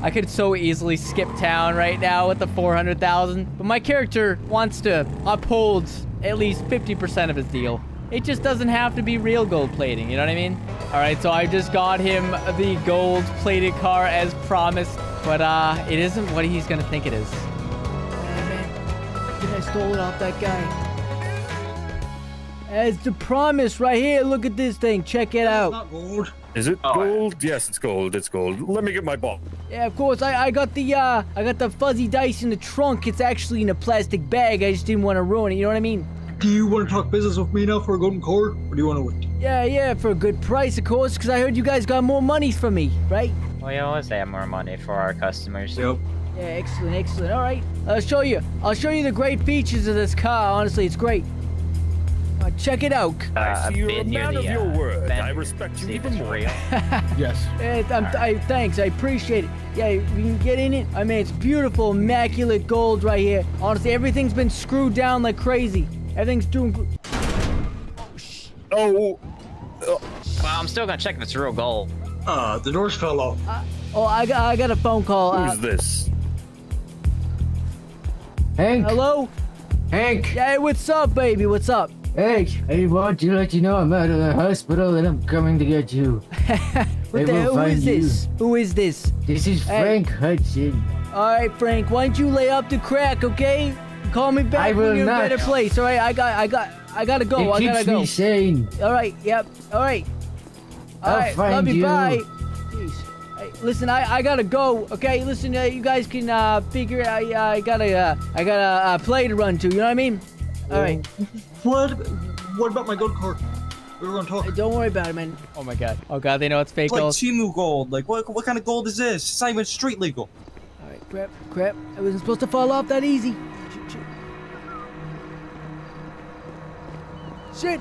I could so easily skip town right now with the 400,000, but my character wants to uphold at least 50% of his deal. It just doesn't have to be real gold plating, you know what I mean? All right, so I just got him the gold plated car as promised, but it isn't what he's gonna think it is. Man, I stole it off that guy. As the promise right here, look at this thing, check it out. Not gold. Is it gold? Yes, it's gold. It's gold. Let me get my ball. Yeah, of course. I got the fuzzy dice in the trunk. It's actually in a plastic bag. I just didn't want to ruin it. You know what I mean? Do you want to talk business with me now for a golden core, or do you want to wait? Yeah, for a good price, of course. Because I heard you guys got more money from me, right? Well, you always have more money for our customers. Yep. Yeah, excellent, excellent. All right, I'll show you the great features of this car. Honestly, it's great. Check it out. I see you're a man of your word. I respect you even more. Yes. Thanks. I appreciate it. Yeah, we can get in it. I mean, it's beautiful, immaculate gold right here. Honestly, everything's been screwed down like crazy. Everything's doing... Well, I'm still going to check if it's real gold. The doors fell off. I got a phone call. Who's this? Hank? Hello? Hank? Hey, what's up, baby? What's up? Hey, I want to let you know I'm out of the hospital and I'm coming to get you. Who is this? This is Frank Hudson. All right, Frank, why don't you lay up the crack, okay? Call me back when you're in a better place. All right, I gotta go. It keeps me sane. All right, yep. All right. I'll find you. Bye. Jeez. Right, listen, I gotta go. Okay, listen, you guys can figure it out. I got a play to run to. You know what I mean? All right. What about my gold card? We were gonna talk. Hey, don't worry about it, man. Oh my God. Oh God, they know it's fake gold. It's like Chimu gold. Like what kind of gold is this? It's not even street legal. All right, crap. I wasn't supposed to fall off that easy. Shit.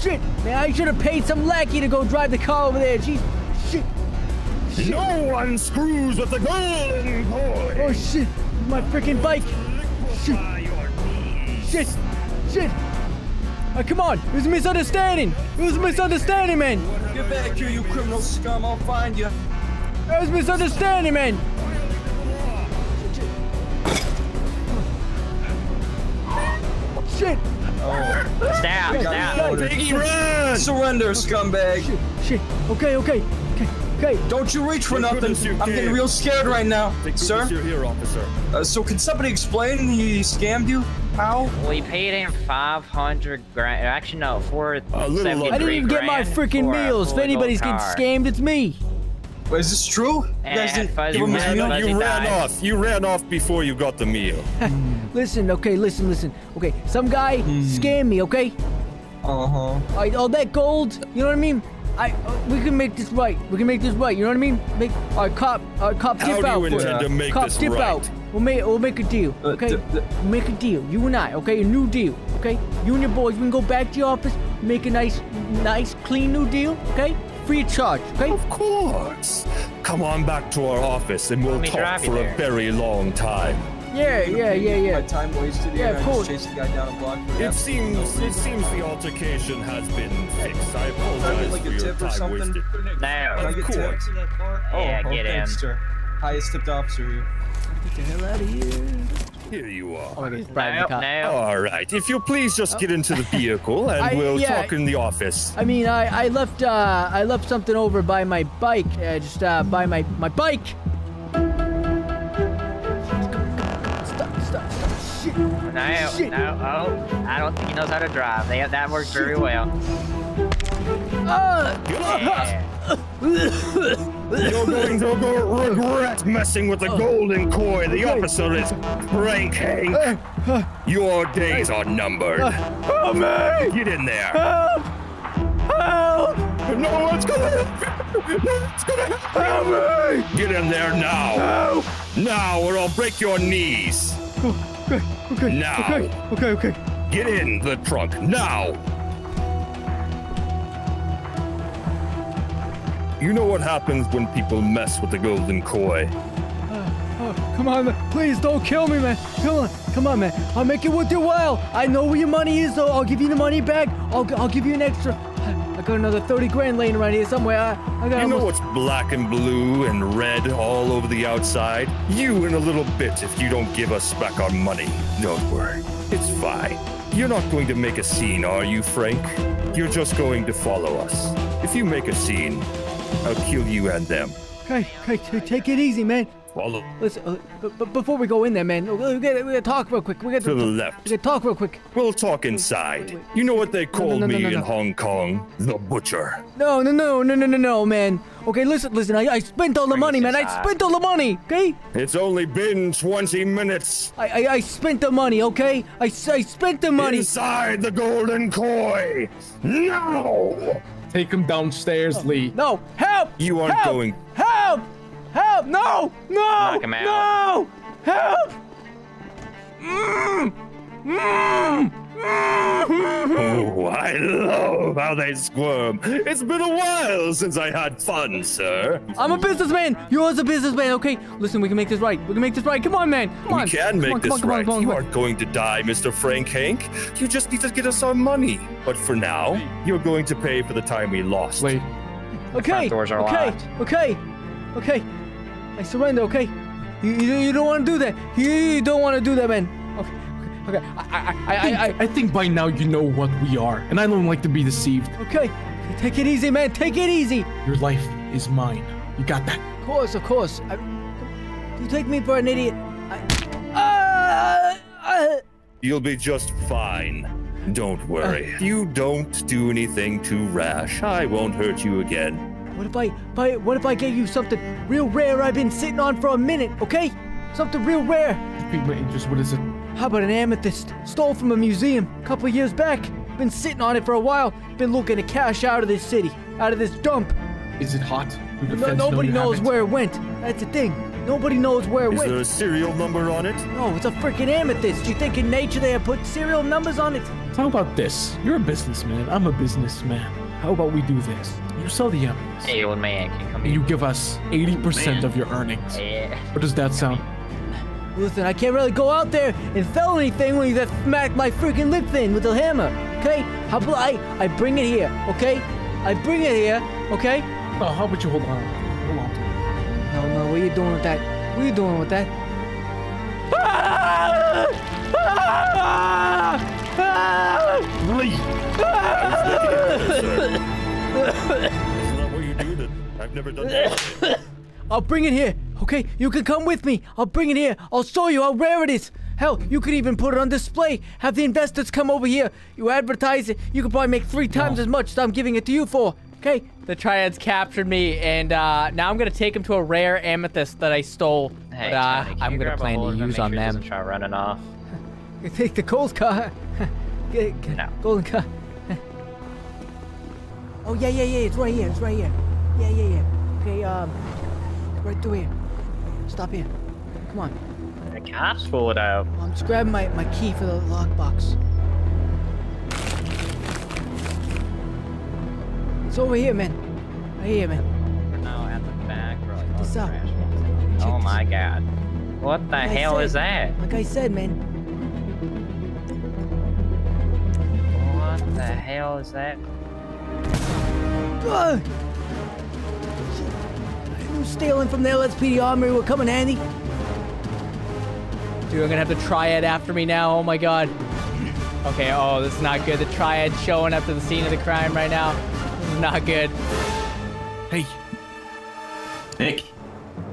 Shit. Man, I should have paid some lackey to go drive the car over there. Jeez. Shit. No one screws with the golden boy. Oh shit. My freaking bike. Shit. Shit. shit! Oh, come on, it was a misunderstanding! It was a misunderstanding, man! Get back here, you criminal scum, I'll find you! It was a misunderstanding, man! Shit! Oh. Stop! Piggy, run! Surrender, scumbag! Shit, okay. Don't you reach for nothing. I'm getting real scared right now. Sir? You're here, officer. So can somebody explain he scammed you? How? We paid him 500 grand. Actually, no, 473 grand. I didn't even get my freaking meals. If anybody's getting scammed, it's me. Wait, is this true? You guys, you ran off. You ran off before you got the meal. Listen, okay, listen. Okay, some guy scammed me, okay? All right, all that gold, you know what I mean? We can make this right. You know what I mean? Make our cop tip out. How do you intend to make this right? Cop tip out. We'll make a deal, okay? We'll make a deal. You and I, okay? A new deal, okay? You and your boys, we can go back to your office, make a nice, clean new deal, okay? Free of charge, okay? Of course. Come on back to our office, and we'll talk for a very long time. Yeah. My time wasted here. Yeah, of course. I just chased the guy down a block. It seems the altercation has been fixed. I apologize for your time wasted. No, of course. Yeah, get in. Highest tipped officer here. Get the hell out of here. Here you are. Oh, no. All right. If you'll please just get into the vehicle and we'll talk in the office. I mean, I left something over by my bike. By my bike. Shit. No, oh, I don't think he knows how to drive. That worked very well. You're going to regret messing with the Golden Koi. The officer is Frank Hank. Your days are numbered. Help me! Get in there. Help! Help! No one's gonna help me! Get in there now. Help! Now, or I'll break your knees. Okay. Get in the trunk now. You know what happens when people mess with the Golden Koi. Come on, man. Please don't kill me, man. Come on, man. I'll make it worth your while. I know where your money is, though. I'll give you the money back. I'll give you an extra. I got another 30 grand laying around here somewhere. You know what's black and blue and red all over the outside? You in a little bit if you don't give us back our money. Don't worry. It's fine. You're not going to make a scene, are you, Frank? You're just going to follow us. If you make a scene, I'll kill you and them. Okay, take it easy, man. Follow. Listen, but before we go in there, man, we gotta talk real quick. To the left. We gotta talk real quick. We'll talk inside. Wait. You know what they called me in Hong Kong? The butcher. No, man. Okay, listen. I spent all the money, man. I spent all the money. Okay. It's only been 20 minutes. I spent the money. Okay. I spent the money. Inside the Golden Koi. No. Take him downstairs, Lee. No! Help! You aren't going. Help! Help! No! No! Knock him out. No! Help! Oh, I love how they squirm. It's been a while since I had fun, sir. I'm a businessman. You're a businessman, okay? Listen, we can make this right. Come on, man. Come on, we can make this right. You aren't going to die, Mr. Frank Hank. You just need to get us our money. But for now, you're going to pay for the time we lost. Wait. Okay. I surrender, okay? You don't want to do that. You don't want to do that, man. Okay, I think by now you know what we are, and I don't like to be deceived. Okay, take it easy, man. Take it easy. Your life is mine. You got that? Of course. You take me for an idiot. You'll be just fine. Don't worry. You don't do anything too rash. I won't hurt you again. What if I gave you something real rare I've been sitting on for a minute? Okay, something real rare. What is it? How about an amethyst? Stole from a museum a couple years back. Been sitting on it for a while. Been looking to cash out of this city, out of this dump. Is it hot? Nobody knows where it went. That's the thing. Nobody knows where it went. Is there a serial number on it? No, it's a freaking amethyst. You think in nature they have put serial numbers on it? How about this? You're a businessman. I'm a businessman. How about we do this? You sell the amethyst. Hey, old man, can you come here? You give us 80% of your earnings. Yeah. What does that sound? Listen, I can't really go out there and fell anything when you just smacked my freaking lip in with the hammer. Okay? How about I bring it here, okay? I bring it here, okay? Oh, how about you hold on? Hold on. No, no, what are you doing with that? What are you doing with that? Lee! That's not what you do. I've never done that. I'll bring it here, okay? You can come with me. I'll bring it here. I'll show you how rare it is. Hell, you could even put it on display. Have the investors come over here. You advertise it. You could probably make 3 times as much that I'm giving it to you for. Okay? The triads captured me, and now I'm going to take them to a rare amethyst that I stole. Hey, but Tony, I'm going to plan to use on them. Try running off. You take the Cole's car. No. Golden car. Oh, yeah. It's right here. It's right here. Yeah. Okay, right through here. Stop here. Come on. The cops pull it out. I'm just grabbing my key for the lockbox. It's over here, man. Right here, man. We're now at the back. We're like, oh my god. What the hell is that? Like I said, man. What the hell is that? Who's stealing from the LSPD armory will come in handy. Dude, I'm gonna have the triad after me now. Oh my god. Okay, oh, this is not good. The triad showing up to the scene of the crime right now. Not good. Hey, Nick,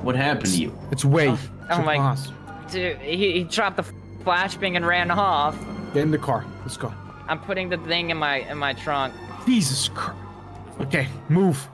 what happened to you? It's Wei. Oh my boss. Dude, he dropped the flashbang and ran off. Get in the car. Let's go. I'm putting the thing in my trunk. Jesus Christ. Okay, move.